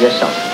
Yourself.